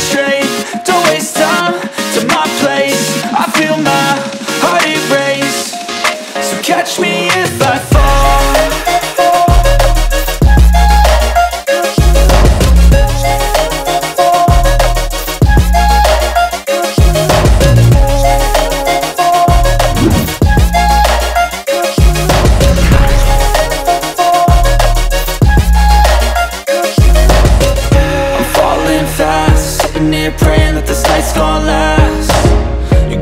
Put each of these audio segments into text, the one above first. straight, don't waste time to my place. I feel my heart erase, so catch me if I fall. Praying that this night's gonna last. You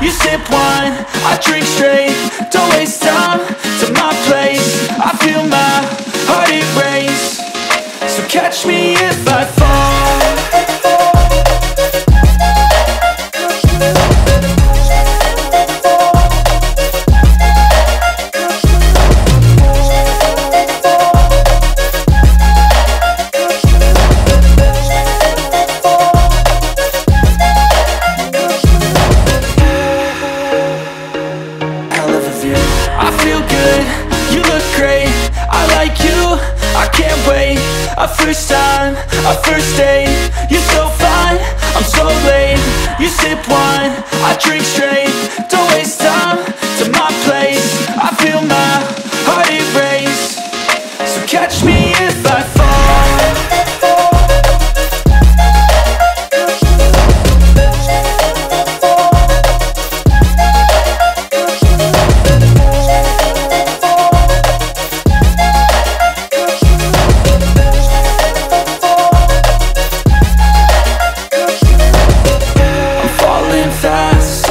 You sip wine, I drink straight, don't waste time to my place. I feel my heart erase, so catch me if I fall. I feel good, you look great, I like you, I can't wait. A first time, a first date, you're so fine, I'm so late. You sip wine, I drink straight, don't waste time to my place. I feel my heart erase, so catch me if I fall.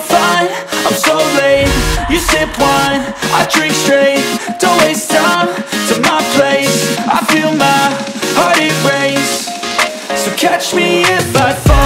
fine, I'm so late. You sip wine, I drink straight, don't waste time to my place. I feel my heart erase, so catch me if I fall.